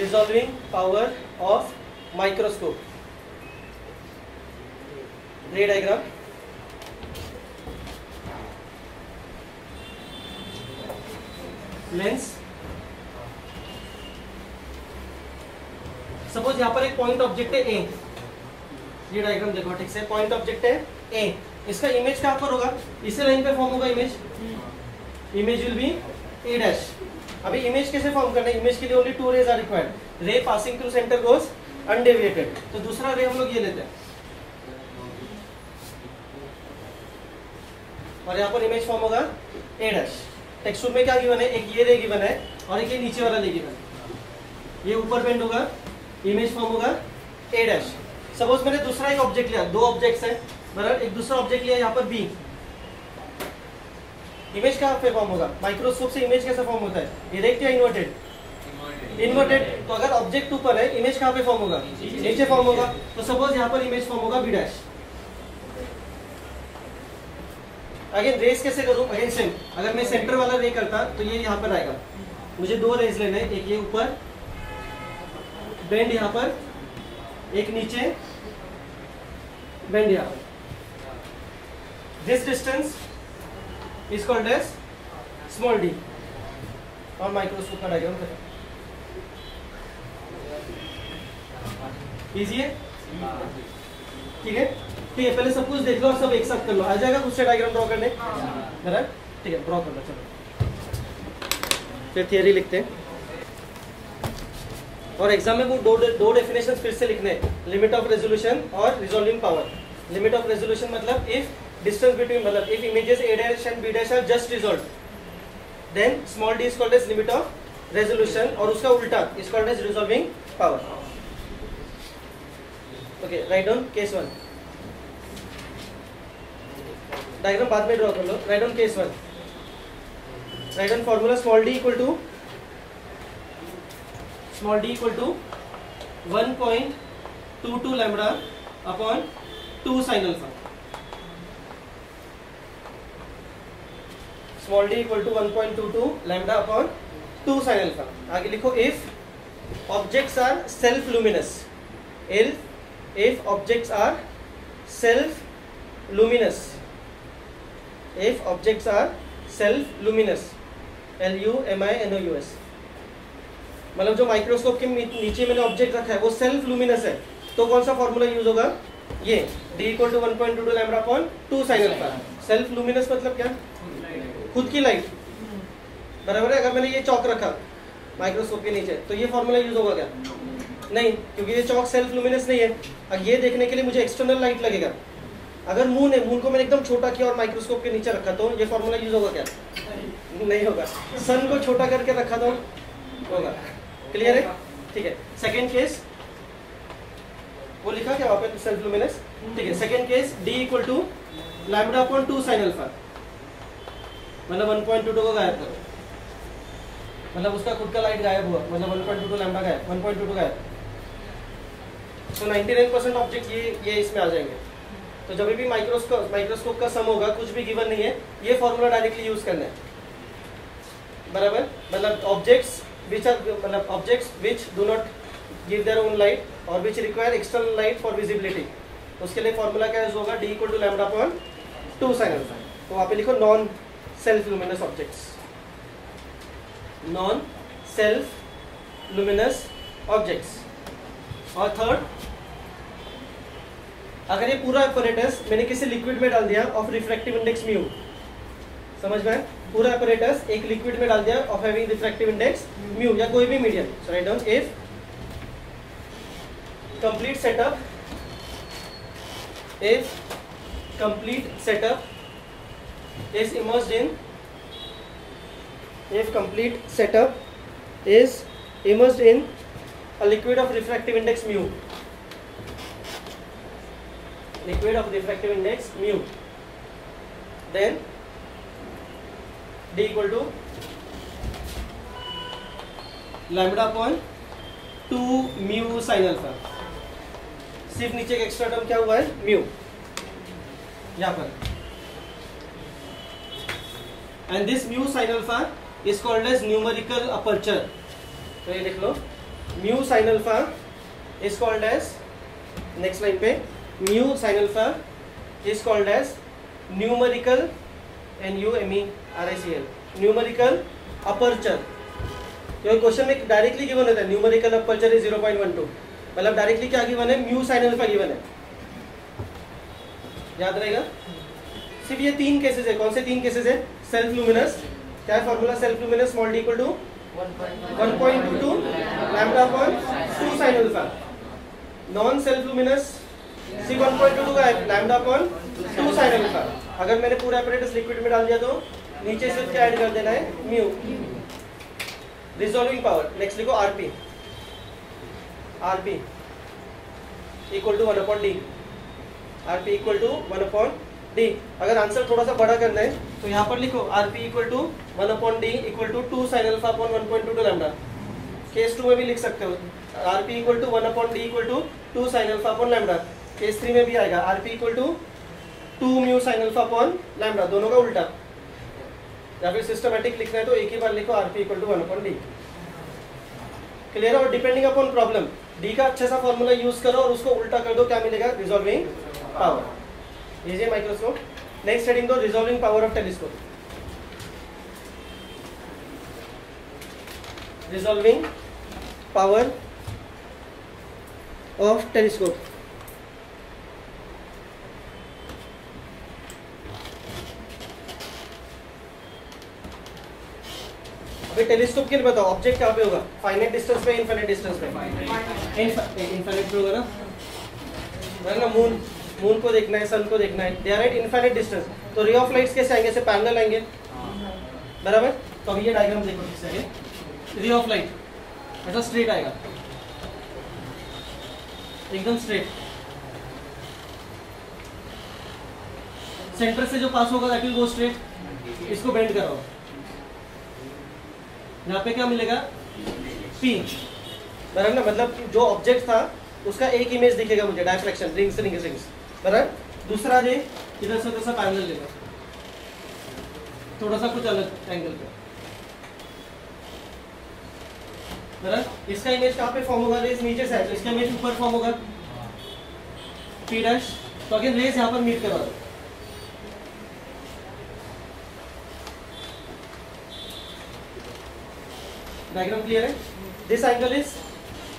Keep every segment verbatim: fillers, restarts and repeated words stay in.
resolving power of microscope. Ray diagram lens. Suppose यहां पर एक पॉइंट ऑब्जेक्ट है ए. ये डायग्राम देखो ठीक से. पॉइंट ऑब्जेक्ट है ए. इसका इमेज कहां पर होगा? इसी लाइन पे फॉर्म होगा image. Image will be a dash. अभी इमेज कैसे फॉर्म करना है? इमेज के लिए only two rays are required. Ray passing through centre goes undeviated. तो दूसरा रे हम लोग ये लेते हैं और यहाँ पर इमेज फॉर्म होगा ए डैश. टेक्स्ट बुक में क्या गिवन है? एक ये रे गिवन है और एक ये नीचे वाला रे गिवन है. ये ऊपर बेंड होगा, इमेज फॉर्म होगा ए डैश. सपोज मैंने दूसरा एक ऑब्जेक्ट लिया, दो ऑब्जेक्ट है बराबर. एक दूसरा ऑब्जेक्ट लिया यहाँ पर बी. इमेज कहाँ पे फॉर्म होगा? माइक्रोस्कोप से इमेज कैसे फॉर्म होता है? डायरेक्ट या इन्वर्टेड? इन्वर्टेड. तो अगर ऑब्जेक्ट ऊपर है, इमेज कहाँ पे फॉर्म होगा? नीचे फॉर्म होगा. तो सपोज यहाँ पर इमेज फॉर्म होगा बी डैश. अगेन रेस कैसे करूँ? Again same. अगर मैं सेंटर वाला रे करता तो ये यहाँ पर आएगा. मुझे दो रेस लेना है, एक ये ऊपर बेंड यहाँ पर, एक नीचे बेंड यहाँ पर. This distance is called as small d. और माइक्रोस्कोप का डायग्राम करें. इजी है ठीक है. ठीक है पहले सब कुछ देख लो और सब एक साथ कर लो. आ जाएगा कुछ से डायग्राम ड्रॉ करने जरा. ठीक है ड्रॉ करना. चलो फिर थियरी लिखते हैं और एग्जाम में वो दो दो डेफिनेशन फिर से लिखने हैं. लिमिट ऑफ रेजोल्यूशन और resolving power. Limit of resolution मतलब इफ distance between, मतलब if images a dash and b dash are just resolved, then small d is called as limit of resolution और उसका उल्टा is called as resolving power. Okay, write down case one. Diagram बाद में draw कर लो. write down case one. write down formula small d equal to small d equal to one point two two lambda upon two sin alpha. small d equal to one point two two lambda upon two sin alpha. आगे लिखो if objects are self luminous, if if objects are self luminous, if objects are self luminous, l u m i n o u s. मतलब जो microscope के नीचे मैंने object रखा है वो सेल्फ लुमिनस है तो कौन सा फॉर्मूला यूज होगा? ये d equal to one point two two lambda upon two sin alpha. Self luminous मतलब क्या? खुद की लाइट बराबर है. अगर मैंने ये चौक रखा माइक्रोस्कोप के नीचे तो ये फॉर्मूला यूज होगा क्या? नहीं, क्योंकि ये चौक सेल्फ लुमिनस नहीं है. अब ये देखने के लिए मुझे एक्सटर्नल लाइट लगेगा. अगर मून है, मून को मैंने एकदम छोटा किया और माइक्रोस्कोप के नीचे रखा तो ये फॉर्मूला यूज होगा क्या? नहीं होगा. सन को छोटा करके रखा तो होगा. क्लियर है? ठीक है. सेकेंड केस वो लिखा क्या वहाँ पे? Self luminous. ठीक है. Second case D equal to lambda upon two sine alpha. मतलब वन पॉइंट टू टू को गायब करो, मतलब उसका खुद का लाइट गायब हुआ. मतलब one point two two lambda गायब, वन पॉइंट टू टू गायब. तो निन्यानवे परसेंट ऑब्जेक्ट ये ये इसमें आ जाएंगे. तो जब भी माइक्रोस्कोप माइक्रोस्कोप का सम होगा, कुछ भी गिवन नहीं है, ये फॉर्मूला डायरेक्टली यूज करना है बराबर. मतलब ऑब्जेक्ट्स विच आर मतलब objects which do not give their own light और which require external light for visibility, उसके लिए फॉर्मूला क्या यूज होगा? D equal to lambda upon two sine alpha. तो वहाँ पे लिखो non self luminous objects. Non self luminous objects. और थर्ड, अगर ये पूरा अपरेटस मैंने किसी लिक्विड में डाल दिया ऑफ रिफ्रैक्टिव इंडेक्स म्यू. समझ में? पूरा अपरेटस एक लिक्विड में डाल दिया of having refractive index mu या कोई भी medium. So write down if complete setup if complete setup is immersed in if complete setup is immersed in a liquid of refractive index mu, liquid of refractive index mu, then d equal to lambda upon two mu sin alpha. सिर्फ नीचे एक extra term क्या हुआ है? mu यहाँ पर. And this mu sin alpha is called as numerical aperture. तो ये लिख लो mu sine alpha is called as, next line पे mu sine alpha is called as numerical N U M E R I C L numerical aperture. ये question में directly given होता है numerical aperture is zero point one two, मतलब directly क्या given है mu sine alpha given है, याद रहेगा। सिर्फ ये तीन केसेस है, कौन से तीन केसेस है? सेल्फ लुमिनस, क्या है formula self luminous small D equal to one point two two lambda upon two sine alpha, non self luminous सी वन पॉइंट टू टू का है lambda upon two sine alpha. अगर मैंने पूरा apparatus liquid में डाल दिया तो नीचे सिर्फ क्या ऐड कर देना है म्यू, रिजॉल्विंग पावर। नेक्स्ट लिखो RP, RP equal to one upon d, RP equal to one upon d. अगर आंसर थोड़ा सा बड़ा करना है तो यहाँ पर लिखो RP equal to one upon d equal to two sine alpha upon one point two two lambda. Case two में भी लिख सकते हो RP equal to one upon d equal to two sine alpha upon lambda. Case three में भी आएगा RP equal to two mu sine alpha upon lambda, दोनों का उल्टा। या फिर सिस्टमेटिक लिखना है तो एक ही बार लिखो RP equal to one upon d, clear है। और डिपेंडिंग अपॉन प्रॉब्लम डी का अच्छा सा फॉर्मूला यूज करो और उसको उल्टा कर दो, क्या मिलेगा? Resolving power. ये माइक्रोस्कोप। नेक्स्ट हेडिंग दो resolving power of telescope, resolving power of telescope. Telescope के लिए बताओ ऑब्जेक्ट कहाँ पे होगा, फाइनाइट डिस्टेंस पे इनफिनिट डिस्टेंस पे? इनफिनिट पे होगा ना, वरना मून मून को देखना है, सन को देखना है, they are at infinite distance. तो रे ऑफ लाइट्स कैसे आएंगे? ऐसे पैरेलल आएंगे, बराबर। तो अभी ये डायग्राम देखो ठीक से, रे ऑफ लाइट ऐसा स्ट्रेट आएगा, एकदम स्ट्रेट। सेंटर से जो पास होगा दैट विल गो स्ट्रेट, इसको बेंड कराओ, यहाँ पे क्या मिलेगा? पी, बराबर ना। मतलब जो ऑब्जेक्ट था उसका एक इमेज दिखेगा मुझे, डायफ्रैक्शन, रिंग्स रिंग्स रिंग्स, बराबर। दूसरा दे इधर से थोड़ा पैरेलल लेगा, थोड़ा सा कुछ अलग एंगल पे, बराबर। इसका इमेज कहाँ पे फॉर्म होगा? रेस नीचे से, इसका इमेज ऊपर फॉर्म होगा पी डैश। तो अगेन रेस यहाँ पर मीट करवा दो, डायग्राम क्लियर है। This angle is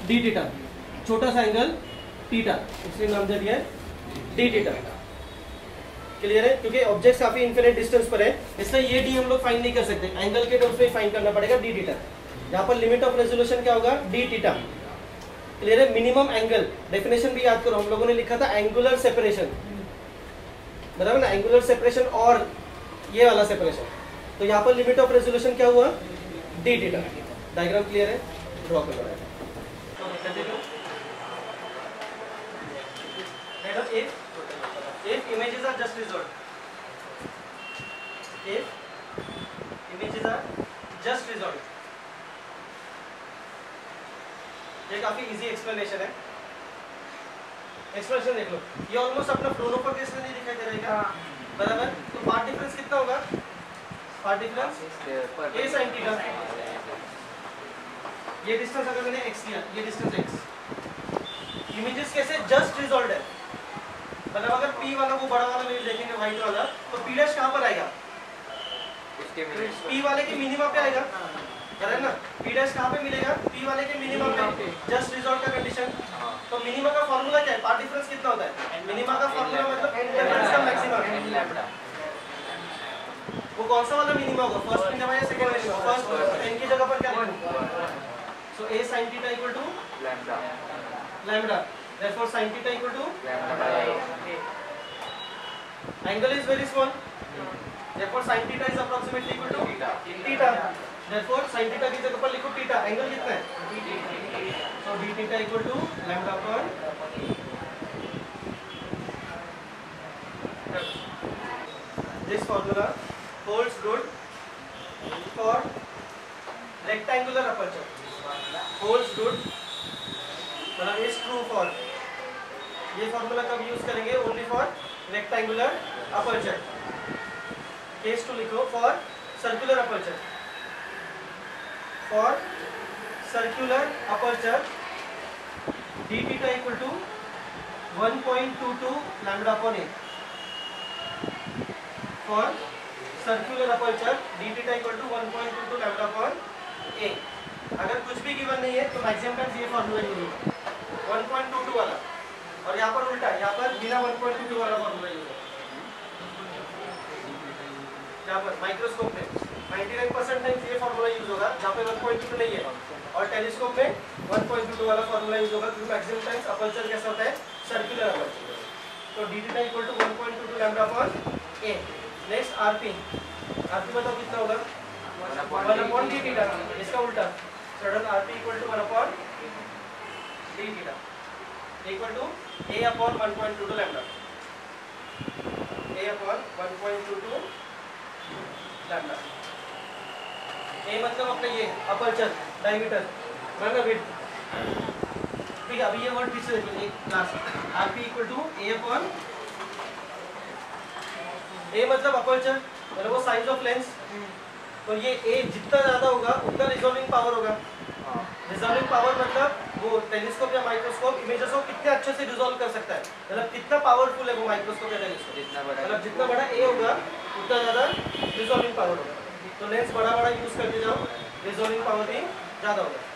D theta, छोटा सा एंगल थीटा, इसलिए नाम दे दिया है डी थीटा, क्लियर है। क्योंकि ऑब्जेक्ट काफी इनफिनिट डिस्टेंस पर है इसलिए ये डी हम लोग फाइंड नहीं कर सकते, एंगल के टर्म्स में फाइंड करना पड़ेगा डी थीटा। यहाँ पर लिमिट ऑफ रेजोल्यूशन क्या होगा? डी थीटा, क्लियर है। मिनिमम एंगल डेफिनेशन भी याद करो, हम लोगों ने लिखा था एंगुलर सेपरेशन, बराबर ना, एंगुलर सेपरेशन और ये वाला सेपरेशन। तो यहाँ पर लिमिट ऑफ रेजोल्यूशन क्या हुआ? D theta. डायग्राम क्लियर है, ड्रॉ कर रहा है। If if images are just resolved, if images are just resolved, ये काफी इजी एक्सप्लेनेशन है। एक्सप्लेनेशन देख लो, ये ऑलमोस्ट अपना प्रोनो पर केस में नहीं दिखाई दे रहा है क्या? बराबर। तो पार्ट डिफरेंस कितना होगा? Path difference a sin theta, ये डिस्टेंस अगर मैंने x लिया, ये डिस्टेंस x। इमेजेस कैसे? जस्ट रिजॉल्व्ड है, मतलब अगर p वाला को बड़ा वाला नहीं देखेंगे वाइट वाला, तो p' कहाँ पर आएगा? उसके p वाले के मिनिमा पे आएगा, करेक्ट ना। p' कहाँ पे मिलेगा? p वाले के मिनिमा पे, जस्ट रिजॉल्व्ड का कंडीशन। तो मिनिमा का फार्मूला क्या है? पार्ट डिफरेंस कितना होता है? मिनिमा का फार्मूला मतलब डिफरेंस का मैक्सिमा। वो कौन सा वाला मिनिमा होगा? फर्स्ट मिनिमा या सेकंड मिनिमा? फर्स्ट n की जगह पर क्या होगा? So a sin theta equal to lambda, lambda. Therefore sin theta equal to lambda by a. Angle is very small. Therefore sin theta is approximately equal to theta. Theta. Therefore sin theta की जगह पर लिखो theta. Angle कितना है? So d theta equal to lambda upon a. This formula holds good for rectangular aperture. Holds good, मतलब is true for, ये formula कब use करेंगे? Only for rectangular aperture. Case two लिखो for circular aperture, for circular aperture D theta equal to one point two two lambda upon A for circular aperture D theta equal to one point two two lambda upon ए। अगर कुछ भी given नहीं है तो maximum का ये formula use होगा one point two two वाला, और यहाँ पर उल्टा, यहाँ पर बिना वन पॉइंट टू टू वाला फॉर्मूला यूज होगा। यहाँ पर माइक्रोस्कोप में नाइंटी नाइन परसेंट टाइम ये फॉर्मूला यूज होगा जहाँ पे वन पॉइंट टू टू नहीं है, और टेलीस्कोप में वन पॉइंट टू टू वाला फॉर्मूला यूज होगा क्योंकि मैक्सिमम टाइम्स अपर्चर कैसा होता है, सर्कुलर अपर्चर। तो D theta equal to one point two two lambda upon A. Next RP, RP बताओ कितना होगा, वन अपॉन डी थीटा, इसका उल्टा total RP equal to one upon D theta equal to A upon one point two two lambda, A upon one point two two lambda. A मतलब अपने ये aperture diameter बराबर width, ठीक है। अभी ये वर्ड फिर से देख लो एक class, RP equal to A upon, a मतलब अपर्चर मतलब वो साइज ऑफ लेंस, तो ये ए जितना ज्यादा होगा उतना रिजॉल्विंग पावर होगा। रिजॉल्विंग पावर मतलब वो टेलीस्कोप या माइक्रोस्कोप इमेजेस को कितने अच्छे से रिजॉल्व कर सकता है, मतलब कितना पावरफुल है वो माइक्रोस्कोप या टेलीस्कोप। जितना बड़ा मतलब जितना बड़ा ए होगा उतना ज्यादा रिजॉल्विंग पावर होगा। तो लेंस बड़ा बड़ा यूज करते जाओ, रिजॉल्विंग पावर भी ज्यादा होगा।